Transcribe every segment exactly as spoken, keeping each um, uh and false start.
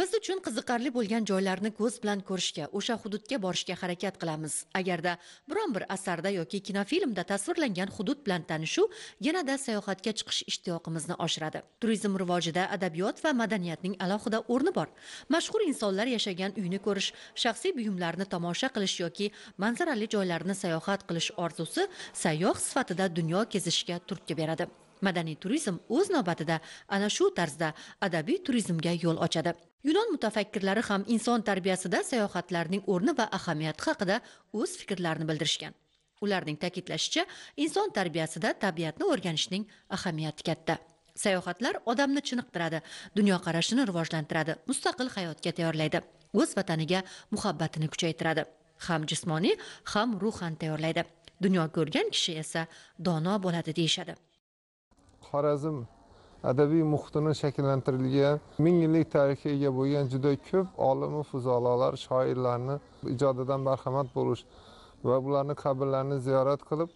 Biz uchun qiziqarli bo'lgan joylarni ko'z bilan ko'rishga, o'sha hududga borishga harakat qilamiz. Agarda biron bir asarda yoki kinofilmda tasvirlangan hudud bilan tanishuv yanada sayohatga chiqish ishtiyoqimizni oshiradi. Turizm rivojida adabiyot va madaniyatning alohida o'rni bor. Mashhur insonlar yashagan uyni ko'rish, shaxsiy buyumlarni tomosha qilish yoki manzarali joylarni sayohat qilish orzusi sayyoh sifatida dunyo kezishga turtki beradi. Madaniy turizm o'z navbatida ana shu tarzda adabiy turizmga yo'l ochadi. Yunon mutafakkirlari ham inson tarbiyasida sayohatlarning o'rni va ahamiyati haqida o'z fikrlarini bildirishgan. Ularning ta'kidlashicha, inson tarbiyasida tabiatni o'rganishning ahamiyati katta. Sayohatlar odamni chiniqtiradi, dunyoqarashini rivojlantiradi, mustaqil hayotga tayyorlaydi, o'z vataniga muhabbatini kuchaytiradi, ham jismoniy, ham ruhan tayyorlaydi. Dunyo ko'rgan kishi esa dono bo'ladi deyshadi. Xorazm adabiy muhitini shakllantirilgan, ming yillik tarixga ega bo'lgan juda ko'p olim, fuzolar, shoirlarni ijodidan barhamand bo'lish va ularning qabrlarini ziyorat qilib,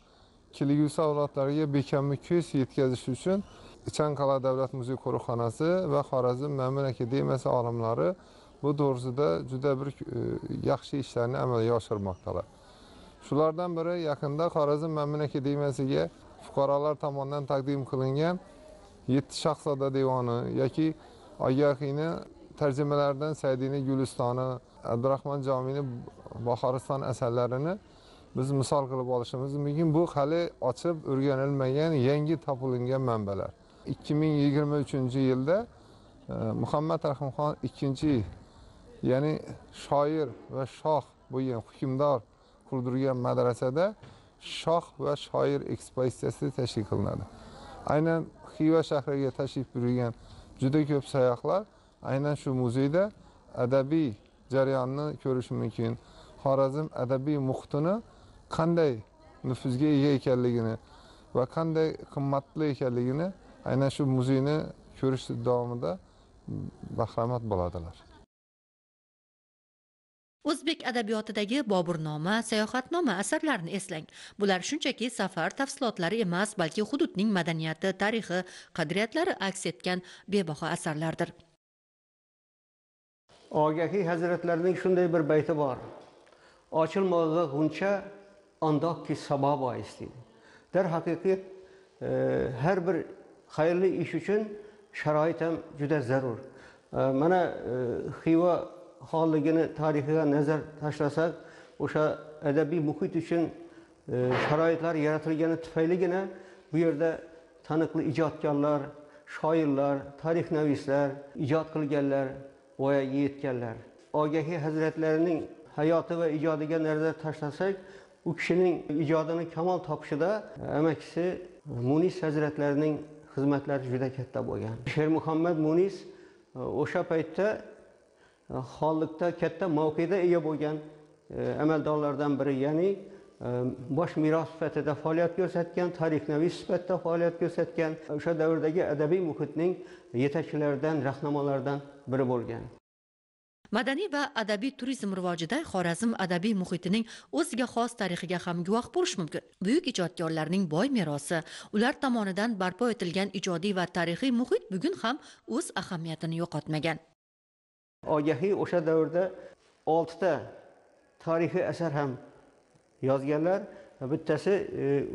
kelgusi avlodlarga bekamli ko'z yetkazish uchun Ichan Qal'a davlat muzey qo'riqxonasi va Xorazm Ma'mun Akademiyasi olimlari bu to'g'risida juda bir yaxshi ishlarni amalga oshirmoqdalar. Shulardan biri yaqinda Xorazm Ma'mun Akademiyasiga fuqarolar tomonidan taqdim qilingan yetti shahzoda devoni yoki Ogahiyni tarjimalaridan Saidini Gulistoni, Abdurahmon Jomini Baharistan asarlarini biz misol qilib olishimiz mumkin. Bu hali ochib o'rganilmagan, yangi topilgan manbalar. ikki ming yigirma uchinchi yilda Muhammad Rahimxon ikkinchi, ya'ni shoir va shoh bo'lgan hukmdor qurdirgan madrasada shoh va shoir ekspozitsiyasi tashkil qilinadi. Aynan Xiva shahriga tashrif buyurgan juda ko'p sayyohlar aynan shu muzeyda adabiy jarayonni ko'rish mumkin. Xorazm adabiy muhitini qanday nufuzga ega ekanligini va qanday qimmatli ekanligini aynan shu muzeyni ko'rish davomida bahramand bo'ladilar. O'zbek adabiyotidagi Boburnoma, Sayohatnoma asarlarini eslang. Bular shunchaki safar tafsilotlari emas, balki hududning madaniyati, tarixi, qadriyatlari aks etgan bebaho asarlardir. Ogahiy hazratlarining shunday bir bayti bor. Ochilmog'i g'uncha andokki sabo bo'yish deydi. Darhaqiqat har bir xayrli ish uchun sharoit ham juda zarur. Mana Xiva holligini tarixiga nazar tashlasak, o'sha adabiy muhit uchun sharoitlar yaratilgani tufayligina bu yerda taniqli ijodkorlar, shoirlar, tarixnavislar ijod qilganlar va yetganlar. Ogahiy hazratlarining hayoti va ijodiga nazar tashlasak, u kishining ijodini kamol topishida amakisi Munis hazratlarining xizmatlari juda katta bo'lgan. Şer Muhammad Munis o'sha paytda xonlikda katta mavqega ega bo'lgan amaldorlardan biri, ya'ni bosh meros sifatida faoliyat ko'rsatgan, tarixnaviy sifatida faoliyat ko'rsatgan, o'sha davrdagi adabiy muhitning yetakchilaridan, rahnamolardan biri bo'lgan. Madaniy va adabiy turizm rivojida Xorazm adabiy muhitining o'ziga xos tarixiga ham guvoh bo'lish mumkin. Buyuk ijodkorlarning boy merosi, ular tomonidan barpo etilgan ijodiy va tarixiy muhit bugun ham o'z ahamiyatini yo'qotmagan. Ogahiy o'sha davrda olti ta tarixiy asar ham yozganlar. Bittasi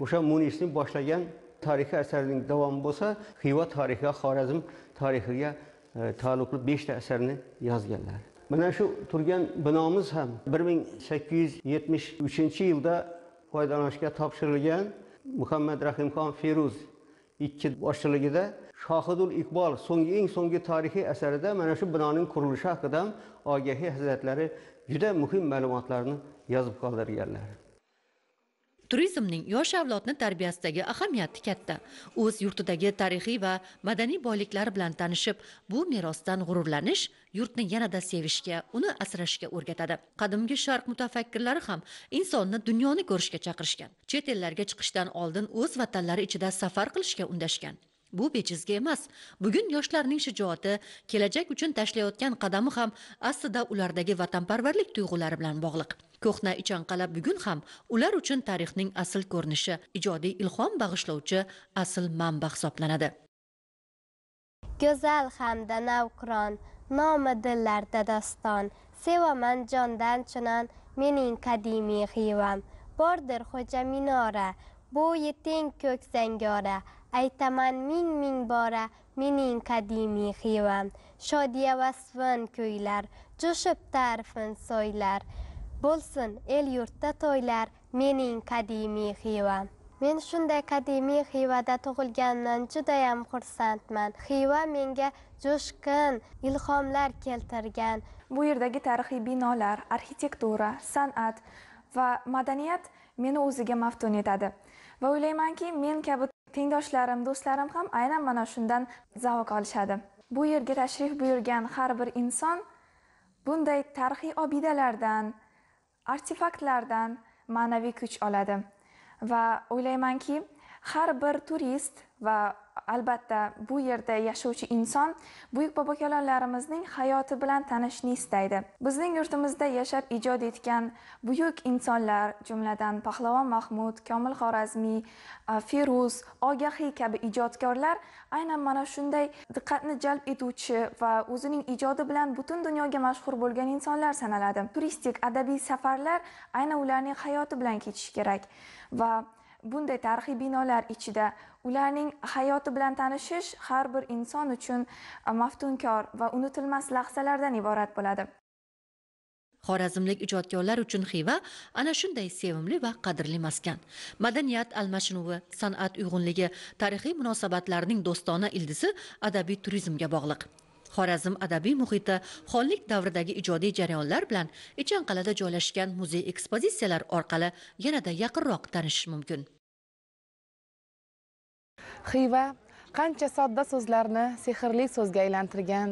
o'sha Munisning boshlagan tarixiy asarining davomi bo'lsa, Xiva tarixiga, Xorazm tarixiga taalluqli besh ta asarni yozganlar. Mana shu turgan binomiz ham bir ming sakkiz yuz yetmish uchinchi yilda foydalanishga topshirilgan Muhammad Rahimxon Firuz ikki boshchiligida Shohidul Iqbol so'nggi eng so'nggi tarixiy asarida mana shu binoning qurilishi haqida Ogahiy hazratlari juda muhim ma'lumotlarni yozib qoldirganlar. Turizmning yosh avlodni tarbiyasidagi ahamiyati katta. O'z yurtidagi tarixiy va madaniy boyliklar bilan tanishib, bu merosdan g'ururlanish yurtni yanada sevishga, uni asrashga o'rgatadi. Qadimgi Sharq mutafakkirlari ham insonni dunyoni ko'rishga chaqirishgan. Chet ellarga chiqishdan oldin o'z vatanlari ichida safar qilishga undashgan. Bu bechizga emas. Bugun yoshlarning shijoati, kelajak uchun tashlayotgan qadami ham aslida ulardagi vatanparvarlik tuyg'ulari bilan bog'liq. Ko'hna Ichan Qal'a bugun ham ular uchun tarixning asl ko'rinishi, ijodiy ilhom bag'ishlovchi asl manba hisoblanadi. Go'zal hamda navqiron nomi dillarda doston. Sevaman jondan chunon mening qadimiy Xivam. Bordir xo'ja minora, bo'yi teng ko'k zangora. Aytaman ming ming bora mening qadimiy Xivam. Shodiya vasfin kuylar, jo'shib ta'rifin so'ylar. Bo'lsin el yurtda to'ylar mening qadimiy Xivam. Men shunday qadimiy Xivada tug'ilganimdan judayam xursandman. Xiva menga jo'shqin ilhomlar keltirgan. Bu yerdagi tarixiy binolar, arxitektura, san'at va madaniyat meni o'ziga maftun etadi. Va o'ylaymanki, men kabi tengdoshlarim, do'stlarim ham aynan mana shundan zavq olishadi. Bu yerga tashrif buyurgan har bir inson bunday tarixiy obidalardan, artefaktlardan ma'naviy kuch oladi. Va o'ylaymanki, har bir turist va albatta bu yerda yashovchi inson buyuk bobokalonlarimizning hayoti bilan tanishni istaydi. Bizning yurtimizda yashab ijod etgan buyuk insonlar, jumladan Pahlavon Mahmud, Komil Xorazmiy, Firuz, Ogahiy kabi ijodkorlar aynan mana shunday diqqatni jalb etuvchi va o'zining ijodi bilan butun dunyoga mashhur bo'lgan insonlar sanaladi. Turistik adabiy safarlar aynan ularning hayoti bilan ketishi kerak va bunday tarixiy binolar ichida ularning hayoti bilan tanishish har bir inson uchun maftunkor va unutilmas lahzalardan iborat bo'ladi. Xorazmlik ijodkorlar uchun Xiva ana shunday sevimli va qadrli maskan. Madaniyat almashinuvi, san'at uyg'unligi, tarixiy munosabatlarning do'stona ildizi adabiy turizmga bog'liq. Xorazm adabiy muhiti xonlik davridagi ijodiy jarayonlar bilan Ichan Qal'ada joylashgan muzey ekspozitsiyalar orqali yanada yaqinroq tanishish mumkin. Xiva qancha sodda so'zlarni sehrli so'zga aylantirgan,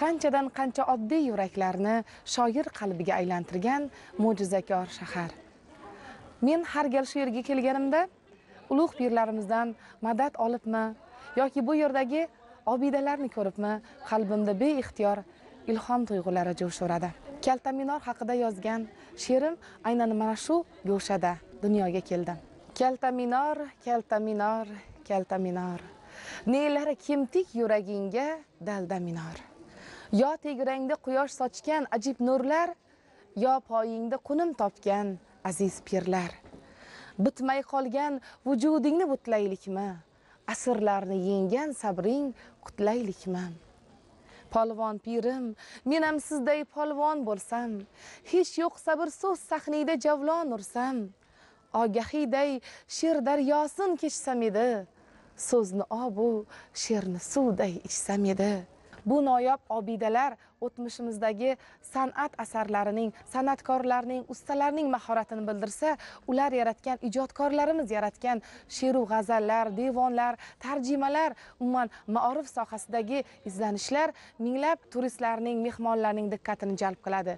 qanchadan qancha oddiy yuraklarni shoir qalbiga aylantirgan mo'jizakor shahar. Men har gal shu yerga kelganimda ulug' pirlarimizdan madad olibmi yoki bu yerdagi obidalarni ko'ribmi, qalbimda beixtiyor ilhom tuyg'ulari jo'sh uradi. Kelta minor haqida yozgan she'rim aynan mana shu go'shada dunyoga keldi. Kelta minor, kelta minor, kelta minor. Nelari kimtik yuraginga dalda minor. Yo tegrangda quyosh sochgan ajib nurlar, yo poyingda qunim topgan aziz pirlar. Bitmay qolgan vujudingni butlaylikmi? Asrlarni yenggan sabring qutlaylikmi? Polvon pirim, men ham sizday polvon bo'lsam, hech yo'q sabr so'z sahnida javlon ursam, Ogahiyday she'r daryosin kechsam edi, so'zni obu, she'rni suvday ichsam edi. Bu noyob obidalar o'tmishimizdagi san'at asarlarining, san'atkorlarning, ustalarning mahoratini bildirsa, ular yaratgan, ijodkorlarimiz yaratgan she'r va g'azallar, devonlar, tarjimalar, umuman ma'rif sohasidagi izlanishlar minglab turistlarning, mehmonlarning diqqatini jalb qiladi.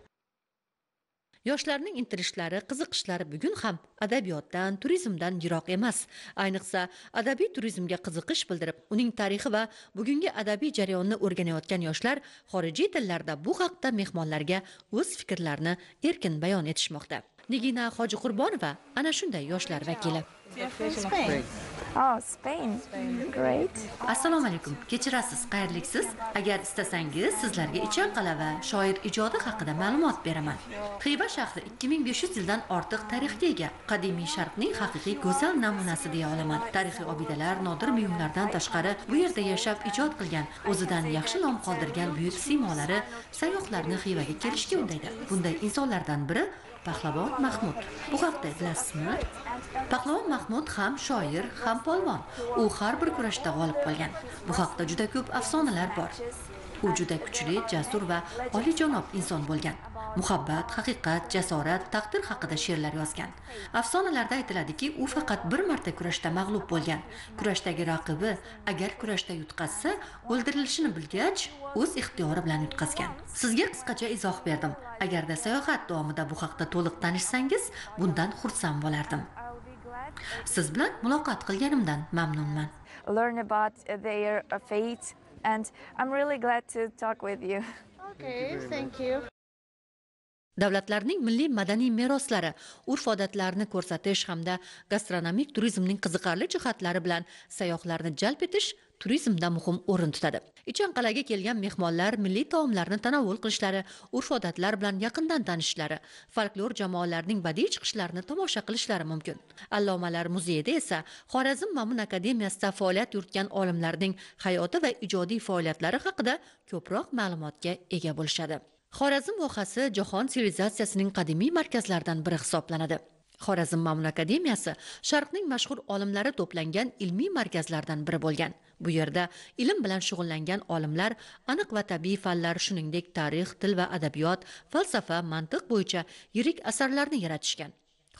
Yoshlarning intilishlari, qiziqishlari bugun ham adabiyotdan, turizmdan yiroq emas. Ayniqsa, adabiy turizmga qiziqish bildirib, uning tarixi va bugungi adabiy jarayonni o'rganayotgan yoshlar xorijiy tillarda bu haqda mehmonlarga o'z fikrlarini erkin bayon etishmoqda. Nigina Hojiqurbonova ana shunday yoshlar vakili. Oh, Spain. Great. Assalomu alaykum. Kechirasiz, xayrliksiz. Agar istasangiz, sizlarga Ichan Qal'a va shoir ijodi haqida ma'lumot beraman. Xiva shahri ikki ming besh yuz yildan ortiq tarixga ega, qadimiy sharqning haqiqiy go'zal namunasi deya olaman. Tarixiy obidalar, nodir buyumlardan tashqari, bu yerda yashab ijod qilgan, o'zidan yaxshi nom qoldirgan buyuk siymolari sayyohlarni Xivaga kelishga undaydi. Bunday insonlardan biri Pahlavon Mahmud. Bu haqda bilasizmi? Pahlavon Mahmud ham shoir, ham polvon. U har bir kurashda g'olib bo'lgan. Bu haqda juda ko'p afsonalar bor. U juda kuchli, jasur va olijanob inson bo'lgan. Muhabbat, haqiqat, jasorat, taqdir haqida she'rlar yozgan. Afsonalarda aytiladiki, u faqat bir marta kurashda mag'lub bo'lgan. Kurashdagi raqibi agar kurashda yutqazsa, o'ldirilishini bilgach, o'z ixtiyori bilan yutqazgan. Sizga qisqacha izoh berdim. Agarda sayohat davomida bu haqda to'liq tanishsangiz, bundan xursand bo'lardim. Siz bilan muloqot qilganimdan mamnunman. Learn about their fate and I'm really glad to talk with you. Okay, thank you. Davlatlarning milliy madaniy meroslari, urf-odatlarini ko'rsatish hamda gastronomik turizmning qiziqarli jihatlari bilan sayyohlarni jalb etish turizmda muhim o'rin tutadi. Ichan Qal'aga kelgan mehmonlar milliy taomlarni tanovul qilishlari, urf-odatlar bilan yaqindan tanishishlari, folklor jamoalarining badiiy chiqishlarini tomosha qilishlari mumkin. Allomalar muzeyida esa Xorazm Ma'mun Akademiyasida faoliyat yuritgan olimlarning hayoti va ijodiy faoliyatlari haqida ko'proq ma'lumotga ega bo'lishadi. Xorazm vohasi jahon sivilizatsiyasining qadimiy markazlaridan biri hisoblanadi. Xorazm Ma'mun Akademiyasi Sharqning mashhur olimlari to'plangan ilmiy markazlardan biri bo'lgan. Bu yerda ilm bilan shug'ullangan olimlar aniq va tabiiy fanlar, shuningdek tarix, til va adabiyot, falsafa, mantiq bo'yicha yirik asarlarni yaratishgan.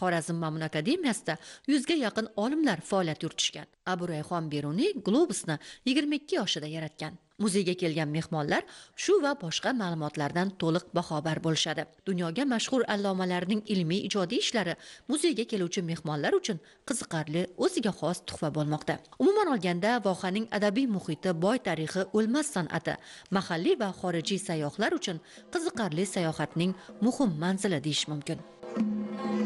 Xorazm Ma'mun Akademiyasida yuzga yaqin olimlar faoliyat yuritishgan. Abu Rayhon Beruniy globusni yigirma ikki yoshida yaratgan. Muzeyga kelgan mehmonlar shu va boshqa ma'lumotlardan to'liq bahobir bo'lishadi. Dunyoga mashhur allomalarning ilmiy ijodiy ishlari muzeyga keluvchi mehmonlar uchun qiziqarli, o'ziga xos tuhfa bo'lmoqda. Umuman olganda, vohaning adabiy muhiti, boy tarixi, o'lmas san'ati mahalliy va xorijiy sayyohlar uchun qiziqarli sayohatning muhim manzili deyish mumkin.